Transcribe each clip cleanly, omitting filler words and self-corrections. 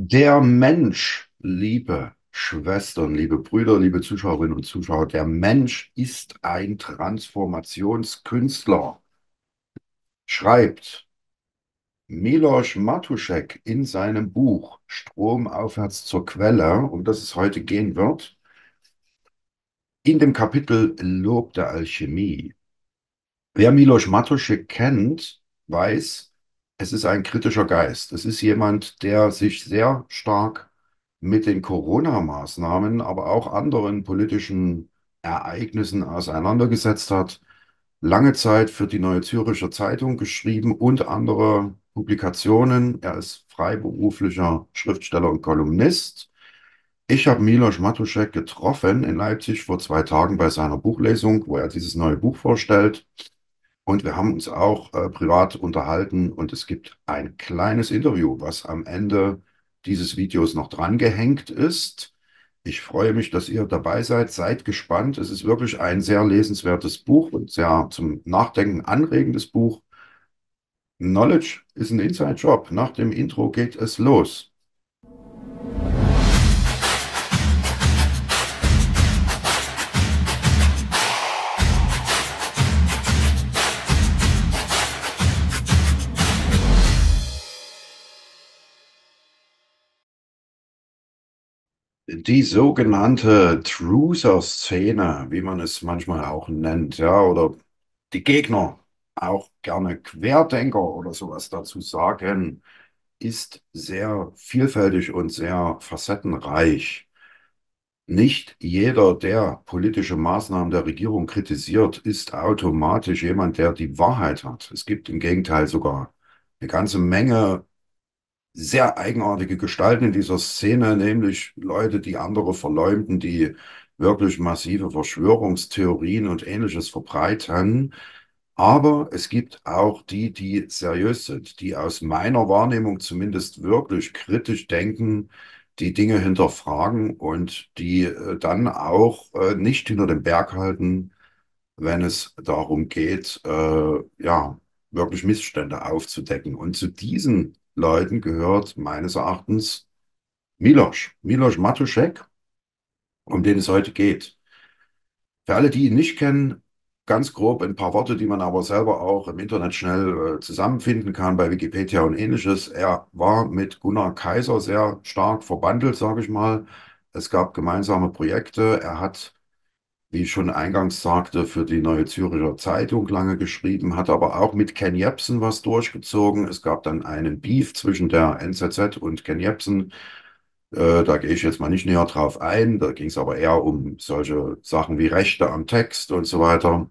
Der Mensch, liebe Schwestern, liebe Brüder, liebe Zuschauerinnen und Zuschauer, der Mensch ist ein Transformationskünstler, schreibt Milosz Matuschek in seinem Buch Stromaufwärts zur Quelle, um das es heute gehen wird, in dem Kapitel Lob der Alchemie. Wer Milosz Matuschek kennt, weiß, es ist ein kritischer Geist. Es ist jemand, der sich sehr stark mit den Corona-Maßnahmen, aber auch anderen politischen Ereignissen auseinandergesetzt hat, lange Zeit für die Neue Zürcher Zeitung geschrieben und andere Publikationen. Er ist freiberuflicher Schriftsteller und Kolumnist. Ich habe Milosz Matuschek getroffen in Leipzig vor 2 Tagen bei seiner Buchlesung, wo er dieses neue Buch vorstellt. Und wir haben uns auch privat unterhalten und es gibt ein kleines Interview, was am Ende dieses Videos noch dran gehängt ist. Ich freue mich, dass ihr dabei seid. Seid gespannt. Es ist wirklich ein sehr lesenswertes Buch und sehr zum Nachdenken anregendes Buch. Knowledge is an Inside Job. Nach dem Intro geht es los. Die sogenannte Trucer-Szene, wie man es manchmal auch nennt, ja, oder die Gegner, auch gerne Querdenker oder sowas dazu sagen, ist sehr vielfältig und sehr facettenreich. Nicht jeder, der politische Maßnahmen der Regierung kritisiert, ist automatisch jemand, der die Wahrheit hat. Es gibt im Gegenteil sogar eine ganze Menge sehr eigenartige Gestalten in dieser Szene, nämlich Leute, die andere verleumden, die wirklich massive Verschwörungstheorien und Ähnliches verbreiten. Aber es gibt auch die, die seriös sind, die aus meiner Wahrnehmung zumindest wirklich kritisch denken, die Dinge hinterfragen und die dann auch nicht hinter dem Berg halten, wenn es darum geht, ja, wirklich Missstände aufzudecken. Und zu diesen Leuten gehört meines Erachtens Milosz Matuschek, um den es heute geht. Für alle, die ihn nicht kennen, ganz grob ein paar Worte, die man aber selber auch im Internet schnell zusammenfinden kann, bei Wikipedia und Ähnliches. Er war mit Gunnar Kaiser sehr stark verbandelt, sage ich mal. Es gab gemeinsame Projekte. Er hat, wie ich schon eingangs sagte, für die Neue Zürcher Zeitung lange geschrieben, hat aber auch mit Ken Jebsen was durchgezogen. Es gab dann einen Beef zwischen der NZZ und Ken Jebsen. Da gehe ich jetzt mal nicht näher drauf ein. Da ging es aber eher um solche Sachen wie Rechte am Text und so weiter.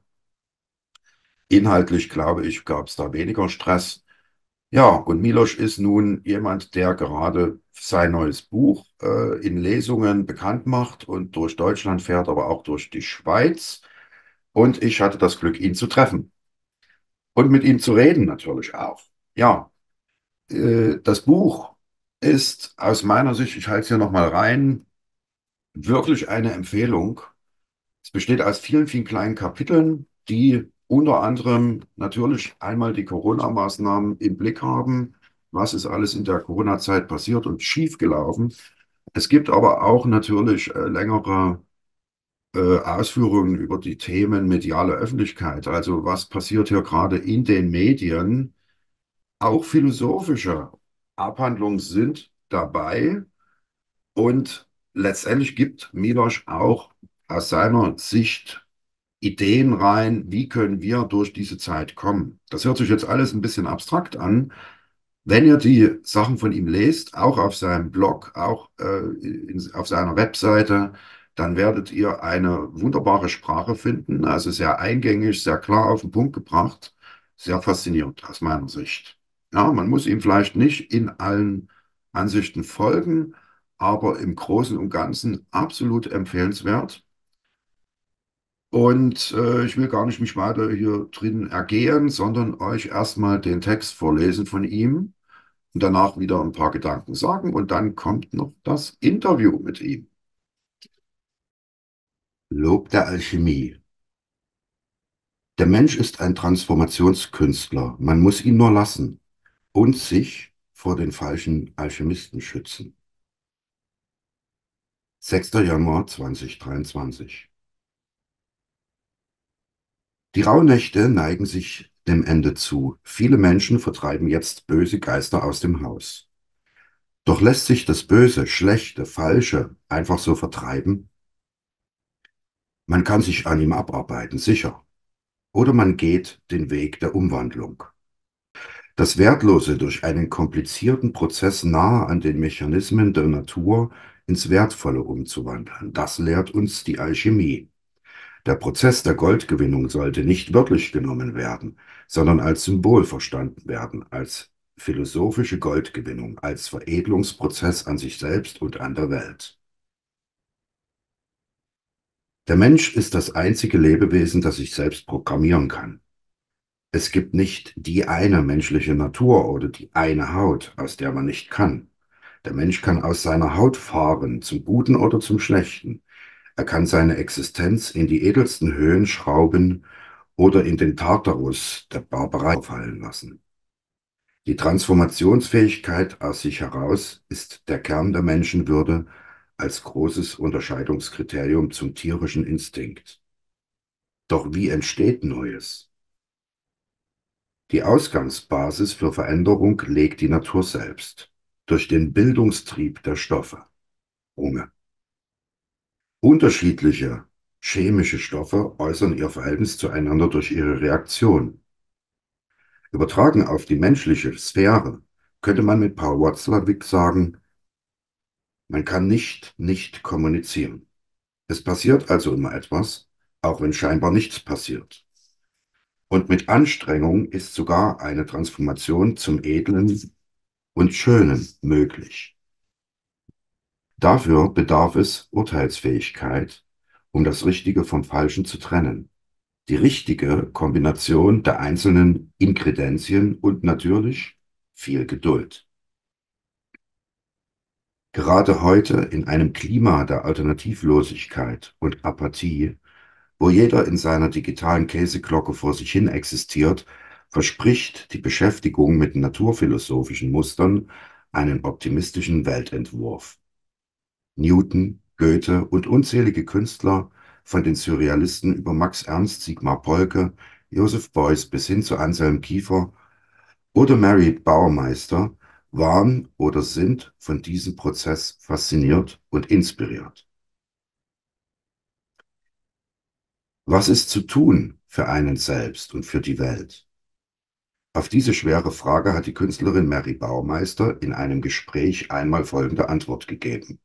Inhaltlich, glaube ich, gab es da weniger Stress. Ja, und Milosz ist nun jemand, der gerade sein neues Buch in Lesungen bekannt macht und durch Deutschland fährt, aber auch durch die Schweiz. Und ich hatte das Glück, ihn zu treffen. Und mit ihm zu reden natürlich auch. Ja, das Buch ist aus meiner Sicht, ich halte es hier nochmal rein, wirklich eine Empfehlung. Es besteht aus vielen, vielen kleinen Kapiteln, die unter anderem natürlich einmal die Corona-Maßnahmen im Blick haben. Was ist alles in der Corona-Zeit passiert und schiefgelaufen? Es gibt aber auch natürlich längere Ausführungen über die Themen mediale Öffentlichkeit. Also was passiert hier gerade in den Medien? Auch philosophische Abhandlungen sind dabei. Und letztendlich gibt Milosz auch aus seiner Sicht Ideen rein, wie können wir durch diese Zeit kommen. Das hört sich jetzt alles ein bisschen abstrakt an. Wenn ihr die Sachen von ihm lest, auch auf seinem Blog, auch auf seiner Webseite, dann werdet ihr eine wunderbare Sprache finden, also sehr eingängig, sehr klar auf den Punkt gebracht, sehr faszinierend aus meiner Sicht. Ja, man muss ihm vielleicht nicht in allen Ansichten folgen, aber im Großen und Ganzen absolut empfehlenswert. Und ich will gar nicht mich weiter hier drin ergehen, sondern euch erstmal den Text vorlesen von ihm und danach wieder ein paar Gedanken sagen. Und dann kommt noch das Interview mit ihm. Lob der Alchemie. Der Mensch ist ein Transformationskünstler. Man muss ihn nur lassen und sich vor den falschen Alchemisten schützen. 6. Januar 2023. Die Rauhnächte neigen sich dem Ende zu. Viele Menschen vertreiben jetzt böse Geister aus dem Haus. Doch lässt sich das Böse, Schlechte, Falsche einfach so vertreiben? Man kann sich an ihm abarbeiten, sicher. Oder man geht den Weg der Umwandlung. Das Wertlose durch einen komplizierten Prozess nahe an den Mechanismen der Natur ins Wertvolle umzuwandeln. Das lehrt uns die Alchemie. Der Prozess der Goldgewinnung sollte nicht wörtlich genommen werden, sondern als Symbol verstanden werden, als philosophische Goldgewinnung, als Veredelungsprozess an sich selbst und an der Welt. Der Mensch ist das einzige Lebewesen, das sich selbst programmieren kann. Es gibt nicht die eine menschliche Natur oder die eine Haut, aus der man nicht kann. Der Mensch kann aus seiner Haut fahren, zum Guten oder zum Schlechten. Er kann seine Existenz in die edelsten Höhen schrauben oder in den Tartarus der Barbarei fallen lassen. Die Transformationsfähigkeit aus sich heraus ist der Kern der Menschenwürde als großes Unterscheidungskriterium zum tierischen Instinkt. Doch wie entsteht Neues? Die Ausgangsbasis für Veränderung legt die Natur selbst, durch den Bildungstrieb der Stoffe. Unterschiedliche chemische Stoffe äußern ihr Verhältnis zueinander durch ihre Reaktion. Übertragen auf die menschliche Sphäre könnte man mit Paul Watzlawick sagen, man kann nicht kommunizieren. Es passiert also immer etwas, auch wenn scheinbar nichts passiert. Und mit Anstrengung ist sogar eine Transformation zum Edlen und Schönen möglich. Dafür bedarf es Urteilsfähigkeit, um das Richtige vom Falschen zu trennen. Die richtige Kombination der einzelnen Inkredenzien und natürlich viel Geduld. Gerade heute in einem Klima der Alternativlosigkeit und Apathie, wo jeder in seiner digitalen Käseglocke vor sich hin existiert, verspricht die Beschäftigung mit naturphilosophischen Mustern einen optimistischen Weltentwurf. Newton, Goethe und unzählige Künstler, von den Surrealisten über Max Ernst, Sigmar Polke, Joseph Beuys bis hin zu Anselm Kiefer oder Mary Bauermeister, waren oder sind von diesem Prozess fasziniert und inspiriert. Was ist zu tun für einen selbst und für die Welt? Auf diese schwere Frage hat die Künstlerin Mary Bauermeister in einem Gespräch einmal folgende Antwort gegeben.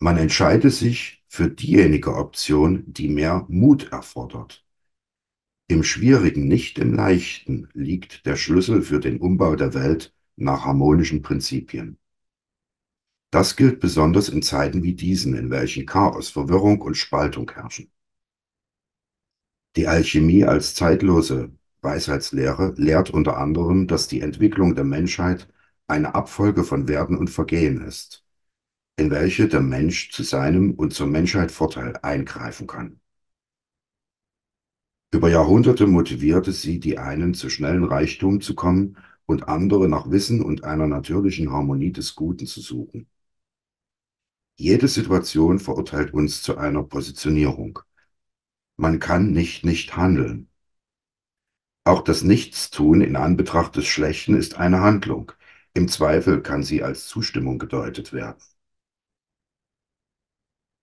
Man entscheide sich für diejenige Option, die mehr Mut erfordert. Im Schwierigen, nicht im Leichten, liegt der Schlüssel für den Umbau der Welt nach harmonischen Prinzipien. Das gilt besonders in Zeiten wie diesen, in welchen Chaos, Verwirrung und Spaltung herrschen. Die Alchemie als zeitlose Weisheitslehre lehrt unter anderem, dass die Entwicklung der Menschheit eine Abfolge von Werden und Vergehen ist, in welche der Mensch zu seinem und zur Menschheit Vorteil eingreifen kann. Über Jahrhunderte motivierte sie die einen, zu schnellen Reichtum zu kommen und andere nach Wissen und einer natürlichen Harmonie des Guten zu suchen. Jede Situation verurteilt uns zu einer Positionierung. Man kann nicht handeln. Auch das Nichtstun in Anbetracht des Schlechten ist eine Handlung. Im Zweifel kann sie als Zustimmung gedeutet werden.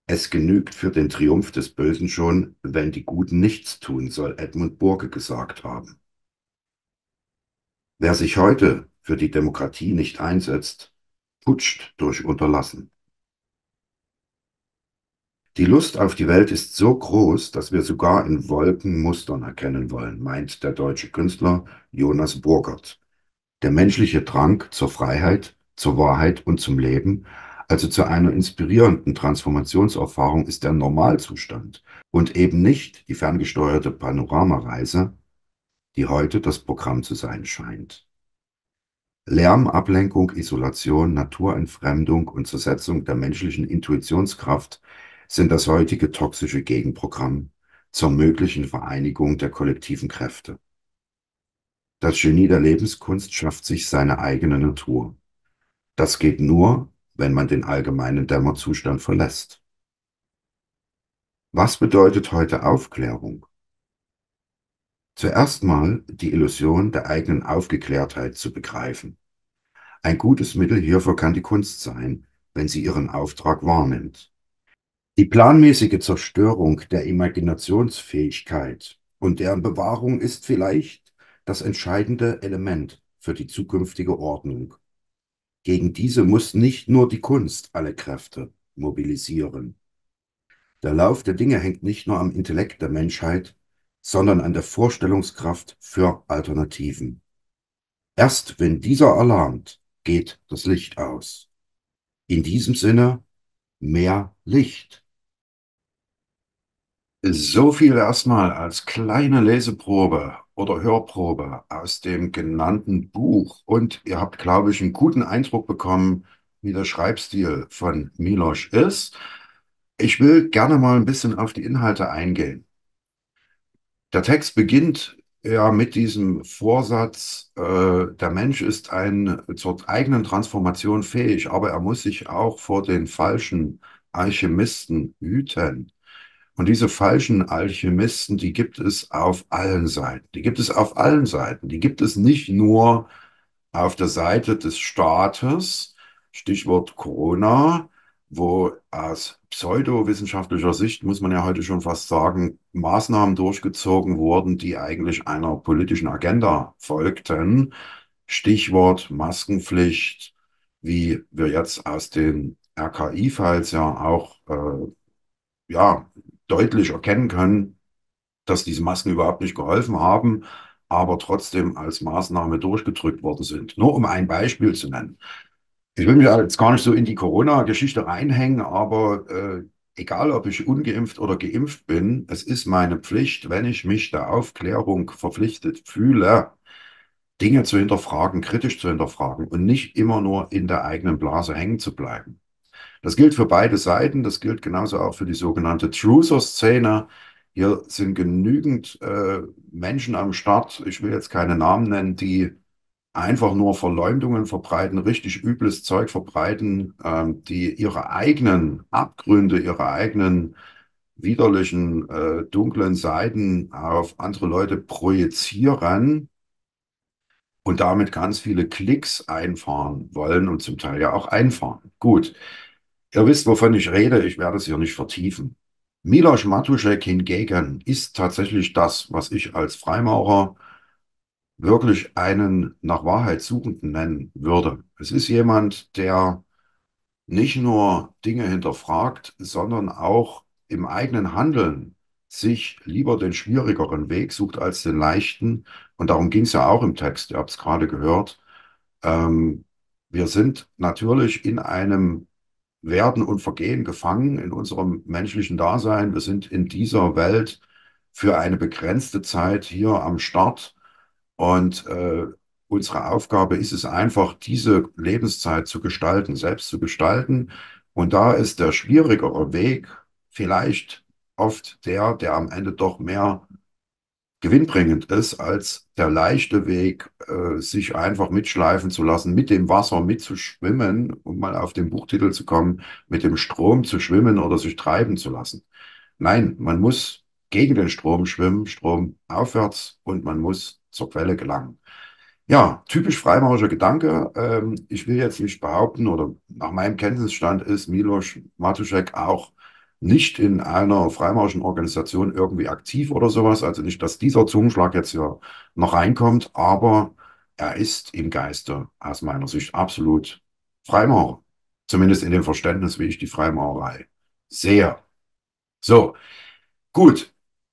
Es genügt für den Triumph des Bösen schon, wenn die Guten nichts tun, soll Edmund Burke gesagt haben. Wer sich heute für die Demokratie nicht einsetzt, putscht durch Unterlassen. Die Lust auf die Welt ist so groß, dass wir sogar in Wolken Mustern erkennen wollen, meint der deutsche Künstler Jonas Burgert. Der menschliche Drang zur Freiheit, zur Wahrheit und zum Leben, also zu einer inspirierenden Transformationserfahrung, ist der Normalzustand und eben nicht die ferngesteuerte Panoramareise, die heute das Programm zu sein scheint. Lärm, Ablenkung, Isolation, Naturentfremdung und Zersetzung der menschlichen Intuitionskraft sind das heutige toxische Gegenprogramm zur möglichen Vereinigung der kollektiven Kräfte. Das Genie der Lebenskunst schafft sich seine eigene Natur. Das geht nur, wenn man den allgemeinen Dämmerzustand verlässt. Was bedeutet heute Aufklärung? Zuerst mal die Illusion der eigenen Aufgeklärtheit zu begreifen. Ein gutes Mittel hierfür kann die Kunst sein, wenn sie ihren Auftrag wahrnimmt. Die planmäßige Zerstörung der Imaginationsfähigkeit und deren Bewahrung ist vielleicht das entscheidende Element für die zukünftige Ordnung. Gegen diese muss nicht nur die Kunst alle Kräfte mobilisieren. Der Lauf der Dinge hängt nicht nur am Intellekt der Menschheit, sondern an der Vorstellungskraft für Alternativen. Erst wenn dieser erlahmt, geht das Licht aus. In diesem Sinne, mehr Licht. So viel erstmal als kleine Leseprobe oder Hörprobe aus dem genannten Buch. Und ihr habt, glaube ich, einen guten Eindruck bekommen, wie der Schreibstil von Milosz ist. Ich will gerne mal ein bisschen auf die Inhalte eingehen. Der Text beginnt ja mit diesem Vorsatz, der Mensch ist zur eigenen Transformation fähig, aber er muss sich auch vor den falschen Alchemisten hüten. Und diese falschen Alchemisten, die gibt es auf allen Seiten. Die gibt es auf allen Seiten. Die gibt es nicht nur auf der Seite des Staates, Stichwort Corona, wo aus pseudowissenschaftlicher Sicht, muss man ja heute schon fast sagen, Maßnahmen durchgezogen wurden, die eigentlich einer politischen Agenda folgten. Stichwort Maskenpflicht, wie wir jetzt aus den RKI-Files ja auch deutlich erkennen können, dass diese Masken überhaupt nicht geholfen haben, aber trotzdem als Maßnahme durchgedrückt worden sind. Nur um ein Beispiel zu nennen. Ich will mich jetzt gar nicht so in die Corona-Geschichte reinhängen, aber egal, ob ich ungeimpft oder geimpft bin, es ist meine Pflicht, wenn ich mich der Aufklärung verpflichtet fühle, Dinge zu hinterfragen, kritisch zu hinterfragen und nicht immer nur in der eigenen Blase hängen zu bleiben. Das gilt für beide Seiten, das gilt genauso auch für die sogenannte Truther-Szene. Hier sind genügend Menschen am Start, ich will jetzt keine Namen nennen, die einfach nur Verleumdungen verbreiten, richtig übles Zeug verbreiten, die ihre eigenen Abgründe, ihre eigenen widerlichen, dunklen Seiten auf andere Leute projizieren und damit ganz viele Klicks einfahren wollen und zum Teil ja auch einfahren. Gut. Ihr wisst, wovon ich rede, ich werde es hier nicht vertiefen. Milosz Matuschek hingegen ist tatsächlich das, was ich als Freimaurer wirklich einen nach Wahrheit Suchenden nennen würde. Es ist jemand, der nicht nur Dinge hinterfragt, sondern auch im eigenen Handeln sich lieber den schwierigeren Weg sucht als den leichten. Und darum ging es ja auch im Text, ihr habt es gerade gehört. Wir sind natürlich in einem Werden und Vergehen gefangen in unserem menschlichen Dasein. Wir sind in dieser Welt für eine begrenzte Zeit hier am Start und unsere Aufgabe ist es einfach, diese Lebenszeit zu gestalten, selbst zu gestalten. Und da ist der schwierigere Weg vielleicht oft der am Ende doch mehr gewinnbringend ist, als der leichte Weg, sich einfach mitschleifen zu lassen, mit dem Wasser mitzuschwimmen, um mal auf den Buchtitel zu kommen, mit dem Strom zu schwimmen oder sich treiben zu lassen. Nein, man muss gegen den Strom schwimmen, stromaufwärts, und man muss zur Quelle gelangen. Ja, typisch freimaurischer Gedanke. Ich will jetzt nicht behaupten, oder nach meinem Kenntnisstand ist Milosz Matuschek auch nicht in einer freimaurischen Organisation irgendwie aktiv oder sowas, also nicht, dass dieser Zungenschlag jetzt hier noch reinkommt, aber er ist im Geiste aus meiner Sicht absolut Freimaurer, zumindest in dem Verständnis, wie ich die Freimaurerei sehe. So, gut,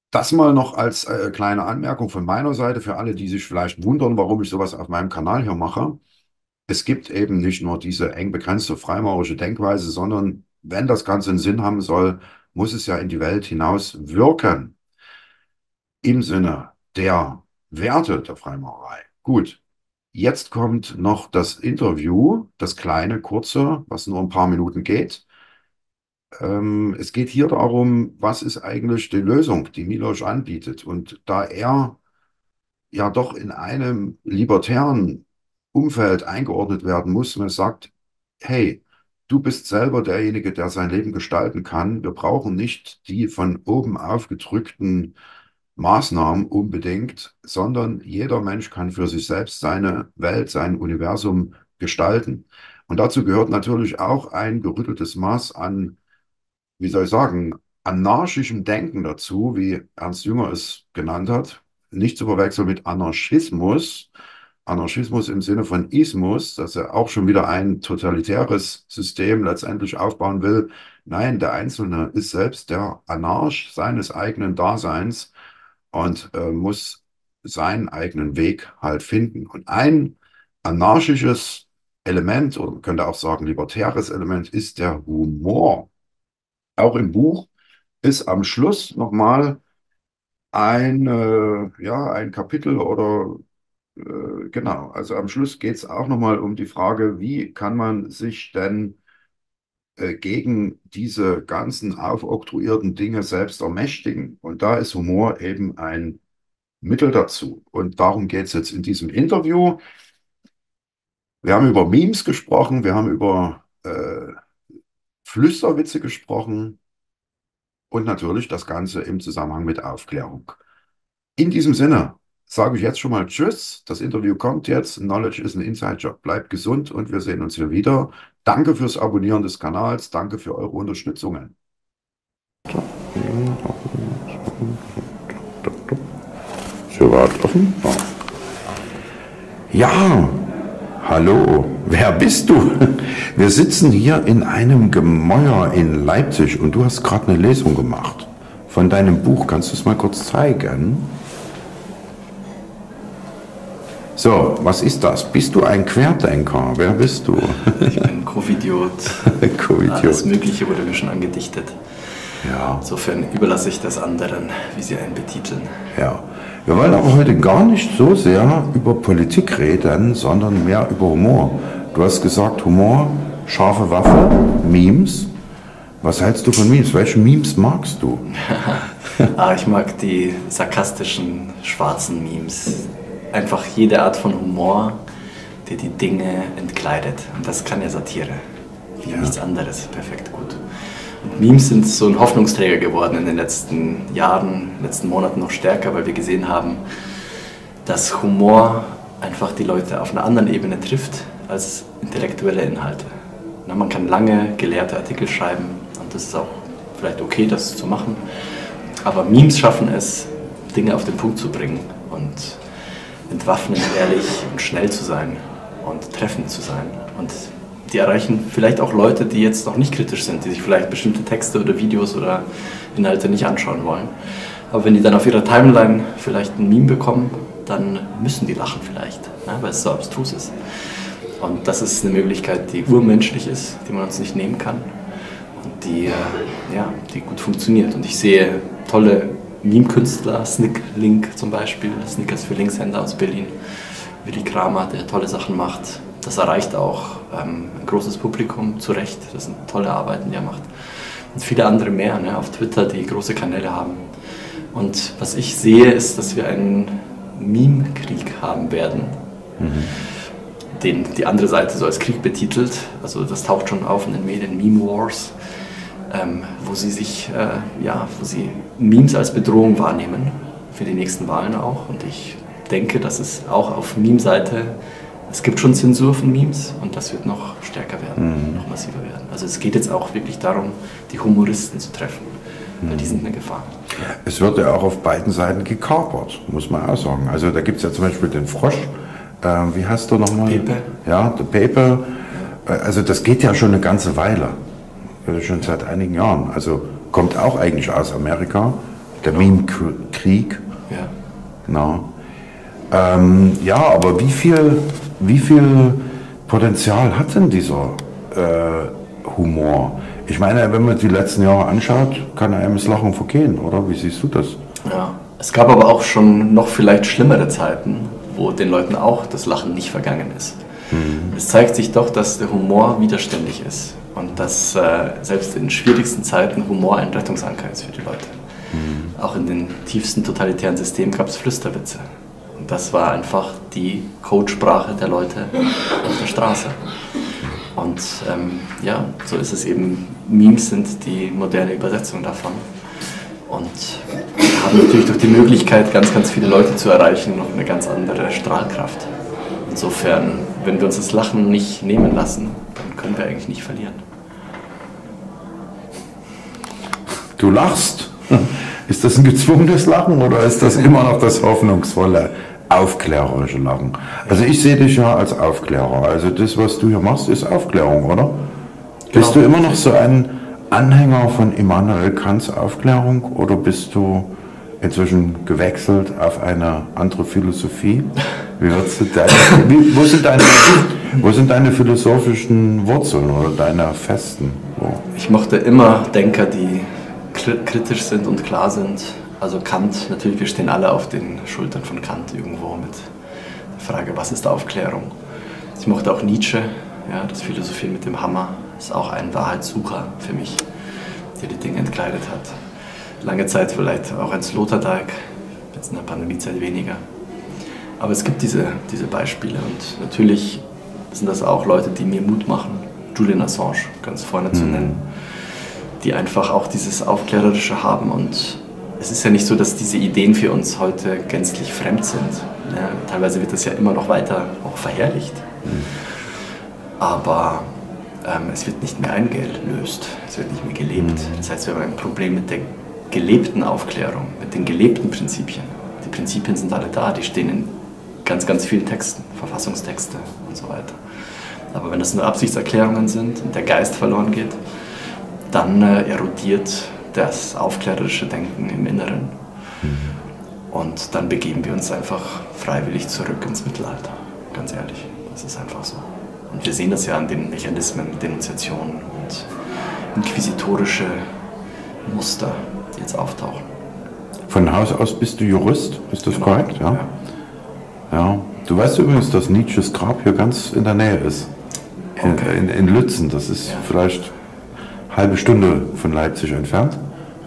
das mal noch als kleine Anmerkung von meiner Seite für alle, die sich vielleicht wundern, warum ich sowas auf meinem Kanal hier mache. Es gibt eben nicht nur diese eng begrenzte freimaurische Denkweise, sondern wenn das Ganze einen Sinn haben soll, muss es ja in die Welt hinaus wirken. Im Sinne der Werte der Freimaurerei. Gut, jetzt kommt noch das Interview, das kleine, kurze, was nur ein paar Minuten geht. Es geht hier darum, was ist eigentlich die Lösung, die Milosz anbietet. Und da er ja doch in einem libertären Umfeld eingeordnet werden muss. Man sagt, hey, du bist selber derjenige, der sein Leben gestalten kann. Wir brauchen nicht die von oben aufgedrückten Maßnahmen unbedingt, sondern jeder Mensch kann für sich selbst seine Welt, sein Universum gestalten. Und dazu gehört natürlich auch ein gerütteltes Maß an, wie soll ich sagen, anarchischem Denken dazu, wie Ernst Jünger es genannt hat. Nicht zu verwechseln mit Anarchismus. Anarchismus im Sinne von Ismus, dass er auch schon wieder ein totalitäres System letztendlich aufbauen will. Nein, der Einzelne ist selbst der Anarch seines eigenen Daseins und muss seinen eigenen Weg halt finden. Und ein anarchisches Element, oder man könnte auch sagen libertäres Element, ist der Humor. Auch im Buch ist am Schluss nochmal ein Kapitel oder genau, also am Schluss geht es auch nochmal um die Frage, wie kann man sich denn gegen diese ganzen aufoktroyierten Dinge selbst ermächtigen. Und da ist Humor eben ein Mittel dazu. Und darum geht es jetzt in diesem Interview. Wir haben über Memes gesprochen, wir haben über Flüsterwitze gesprochen und natürlich das Ganze im Zusammenhang mit Aufklärung. In diesem Sinne sage ich jetzt schon mal Tschüss. Das Interview kommt jetzt. Knowledge is an Inside Job. Bleibt gesund und wir sehen uns hier wieder. Danke fürs Abonnieren des Kanals. Danke für eure Unterstützungen. Ja, hallo. Wer bist du? Wir sitzen hier in einem Gemäuer in Leipzig und du hast gerade eine Lesung gemacht von deinem Buch. Kannst du es mal kurz zeigen? So, was ist das? Bist du ein Querdenker? Wer bist du? Ich bin Covidiot. Alles Mögliche wurde mir schon angedichtet. Ja. Insofern überlasse ich das anderen, wie sie einen betiteln. Ja. Wir wollen aber heute gar nicht so sehr über Politik reden, sondern mehr über Humor. Du hast gesagt, Humor, scharfe Waffe, Memes. Was hältst du von Memes? Welche Memes magst du? Ich mag die sarkastischen, schwarzen Memes. Einfach jede Art von Humor, der die Dinge entkleidet. Und das kann ja Satire, wie nichts anderes. Perfekt gut. Und Memes sind so ein Hoffnungsträger geworden in den letzten Jahren, in den letzten Monaten noch stärker, weil wir gesehen haben, dass Humor einfach die Leute auf einer anderen Ebene trifft als intellektuelle Inhalte. Na, man kann lange gelehrte Artikel schreiben und das ist auch vielleicht okay, das zu machen. Aber Memes schaffen es, Dinge auf den Punkt zu bringen und entwaffnend, ehrlich und schnell zu sein und treffend zu sein. Und die erreichen vielleicht auch Leute, die jetzt noch nicht kritisch sind, die sich vielleicht bestimmte Texte oder Videos oder Inhalte nicht anschauen wollen. Aber wenn die dann auf ihrer Timeline vielleicht ein Meme bekommen, dann müssen die lachen vielleicht, ne, weil es so abstrus ist. Und das ist eine Möglichkeit, die urmenschlich ist, die man uns nicht nehmen kann und die, die gut funktioniert. Und ich sehe tolle Meme-Künstler, Snick Link zum Beispiel, Snickers für Linkshänder aus Berlin, Willi Kramer, der tolle Sachen macht. Das erreicht auch ein großes Publikum, zu Recht. Das sind tolle Arbeiten, die er macht. Und viele andere mehr, ne, auf Twitter, die große Kanäle haben. Und was ich sehe, ist, dass wir einen Meme-Krieg haben werden, den die andere Seite so als Krieg betitelt. Also das taucht schon auf in den Medien, Meme-Wars. Wo sie sich, wo sie Memes als Bedrohung wahrnehmen, für die nächsten Wahlen auch. Und ich denke, dass es auch auf Meme-Seite, es gibt schon Zensur von Memes und das wird noch stärker werden, noch massiver werden. Also es geht jetzt auch wirklich darum, die Humoristen zu treffen, weil die sind eine Gefahr. Es wird ja auch auf beiden Seiten gekapert, muss man auch sagen. Also da gibt es ja zum Beispiel den Frosch, wie heißt der nochmal? Pepe. Ja, der Pepe. Also das geht ja schon eine ganze Weile. Schon seit einigen Jahren. Also kommt auch eigentlich aus Amerika, der Meme-Krieg. Ja. Genau. Aber wie viel Potenzial hat denn dieser Humor? Ich meine, wenn man die letzten Jahre anschaut, kann einem das Lachen vergehen, oder? Wie siehst du das? Ja, es gab aber auch schon noch vielleicht schlimmere Zeiten, wo den Leuten auch das Lachen nicht vergangen ist. Es zeigt sich doch, dass der Humor widerständig ist und dass selbst in schwierigsten Zeiten Humor ein Rettungsanker ist für die Leute. Auch in den tiefsten totalitären Systemen gab es Flüsterwitze. das war einfach die Codesprache der Leute auf der Straße. Und ja, so ist es eben. Memes sind die moderne Übersetzung davon. Und haben natürlich durch die Möglichkeit, ganz, ganz viele Leute zu erreichen, noch eine ganz andere Strahlkraft. Insofern, wenn wir uns das Lachen nicht nehmen lassen, dann können wir eigentlich nicht verlieren. Du lachst? Ist das ein gezwungenes Lachen oder ist das immer noch das hoffnungsvolle, aufklärerische Lachen? Also ich sehe dich ja als Aufklärer. Also das, was du hier machst, ist Aufklärung, oder? Genau. Bist du immer noch so ein Anhänger von Immanuel Kants Aufklärung oder bist du inzwischen gewechselt auf eine andere Philosophie? Wie würdest du wo sind deine philosophischen Wurzeln oder deine festen? Wo? Ich mochte immer Denker, die kritisch sind und klar sind. Also Kant, natürlich, wir stehen alle auf den Schultern von Kant irgendwo mit der Frage, was ist Aufklärung? Ich mochte auch Nietzsche, ja, das Philosophieren mit dem Hammer. Ist auch ein Wahrheitssucher für mich, der die Dinge entkleidet hat. Lange Zeit vielleicht auch ein Sloterdijk, jetzt in der Pandemiezeit weniger. Aber es gibt diese Beispiele und natürlich sind das auch Leute, die mir Mut machen. Julian Assange, ganz vorne zu nennen, die einfach auch dieses Aufklärerische haben. Und es ist ja nicht so, dass diese Ideen für uns heute gänzlich fremd sind. Ja, teilweise wird das ja immer noch weiter auch verherrlicht. Aber es wird nicht mehr eingelöst, es wird nicht mehr gelebt. Das heißt, wir haben ein Problem mit der gelebten Aufklärung, mit den gelebten Prinzipien. Die Prinzipien sind alle da, die stehen in ganz, ganz vielen Texten, Verfassungstexte und so weiter. Aber wenn das nur Absichtserklärungen sind und der Geist verloren geht, dann erodiert das aufklärerische Denken im Inneren. Und dann begeben wir uns einfach freiwillig zurück ins Mittelalter. Ganz ehrlich, das ist einfach so. Und wir sehen das ja an den Mechanismen, Denunziationen und inquisitorische Muster, die jetzt auftauchen. Von Haus aus bist du Jurist, ist das korrekt? Ja. Ja. Du weißt übrigens, dass Nietzsches Grab hier ganz in der Nähe ist. Okay. In Lützen, das ist vielleicht eine halbe Stunde von Leipzig entfernt.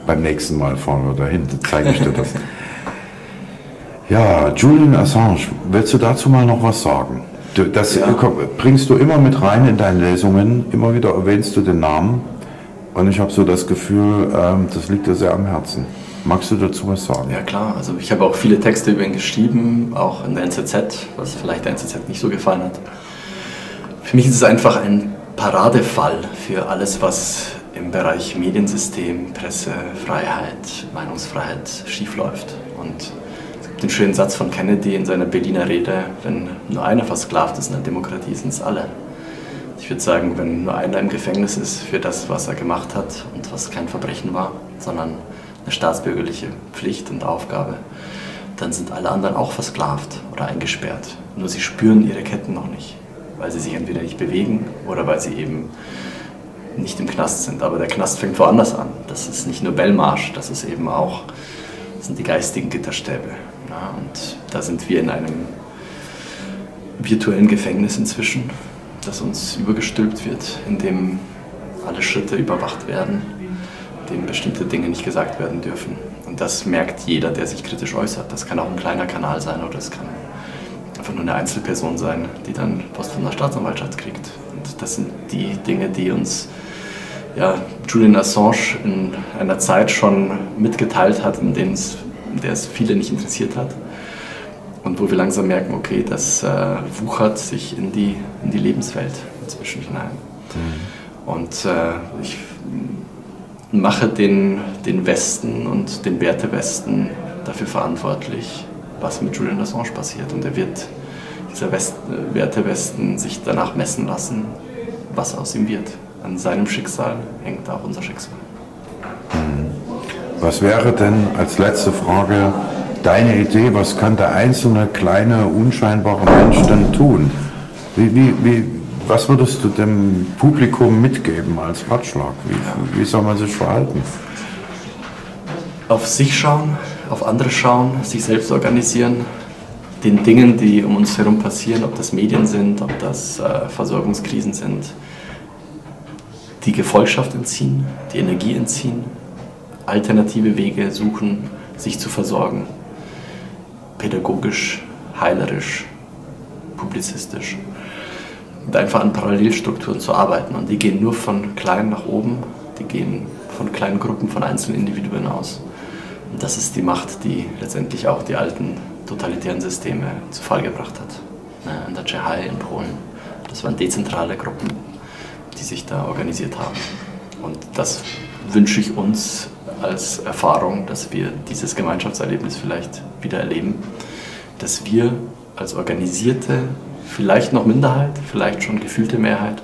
Beim nächsten Mal fahren wir dahin, dann zeige ich dir das. Ja, Julian Assange, willst du dazu mal noch was sagen? Das bringst du immer mit rein in deine Lesungen, immer wieder erwähnst du den Namen und ich habe so das Gefühl, das liegt dir sehr am Herzen. Magst du dazu was sagen? Ja klar, also ich habe auch viele Texte über ihn geschrieben, auch in der NZZ, was vielleicht der NZZ nicht so gefallen hat. Für mich ist es einfach ein Paradefall für alles, was im Bereich Mediensystem, Pressefreiheit, Meinungsfreiheit schiefläuft. Und den schönen Satz von Kennedy in seiner Berliner Rede, wenn nur einer versklavt ist in der Demokratie, sind es alle. Ich würde sagen, wenn nur einer im Gefängnis ist für das, was er gemacht hat und was kein Verbrechen war, sondern eine staatsbürgerliche Pflicht und Aufgabe, dann sind alle anderen auch versklavt oder eingesperrt. Nur sie spüren ihre Ketten noch nicht, weil sie sich entweder nicht bewegen oder weil sie eben nicht im Knast sind. Aber der Knast fängt woanders an. Das ist nicht nur Belmarsch, das ist eben auch, das sind die geistigen Gitterstäbe. Ja, und da sind wir in einem virtuellen Gefängnis inzwischen, das uns übergestülpt wird, in dem alle Schritte überwacht werden, in dem bestimmte Dinge nicht gesagt werden dürfen. Und das merkt jeder, der sich kritisch äußert. Das kann auch ein kleiner Kanal sein oder es kann einfach nur eine Einzelperson sein, die dann Post von der Staatsanwaltschaft kriegt. Und das sind die Dinge, die uns Julian Assange in einer Zeit schon mitgeteilt hat, in dem es der es viele nicht interessiert hat und wo wir langsam merken, okay, das wuchert sich in die Lebenswelt inzwischen hinein. Und ich mache den Westen und den Wertewesten dafür verantwortlich, was mit Julian Assange passiert. Und er wird, dieser Wertewesten, sich danach messen lassen, was aus ihm wird. An seinem Schicksal hängt auch unser Schicksal. Was wäre denn als letzte Frage deine Idee, was kann der einzelne, kleine, unscheinbare Mensch denn tun? Was würdest du dem Publikum mitgeben als Ratschlag? Wie soll man sich verhalten? Auf sich schauen, auf andere schauen, sich selbst organisieren, den Dingen, die um uns herum passieren, ob das Medien sind, ob das Versorgungskrisen sind, die Gefolgschaft entziehen, die Energie entziehen. Alternative Wege suchen, sich zu versorgen, pädagogisch, heilerisch, publizistisch und einfach an Parallelstrukturen zu arbeiten. Und die gehen nur von klein nach oben, die gehen von kleinen Gruppen, von einzelnen Individuen aus. Und das ist die Macht, die letztendlich auch die alten totalitären Systeme zu Fall gebracht hat. In der Tschechei, in Polen. Das waren dezentrale Gruppen, die sich da organisiert haben. Und das wünsche ich uns als Erfahrung, dass wir dieses Gemeinschaftserlebnis vielleicht wieder erleben, dass wir als organisierte, vielleicht noch Minderheit, vielleicht schon gefühlte Mehrheit,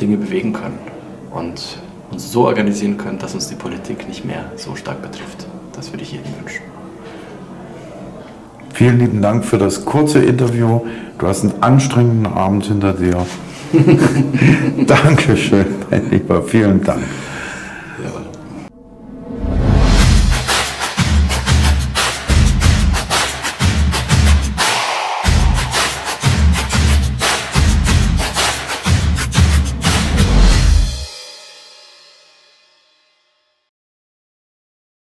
Dinge bewegen können und uns so organisieren können, dass uns die Politik nicht mehr so stark betrifft. Das würde ich jedem wünschen. Vielen lieben Dank für das kurze Interview. Du hast einen anstrengenden Abend hinter dir. Dankeschön, mein Lieber. Vielen Dank.